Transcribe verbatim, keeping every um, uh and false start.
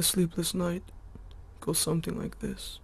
A sleepless night goes something like this.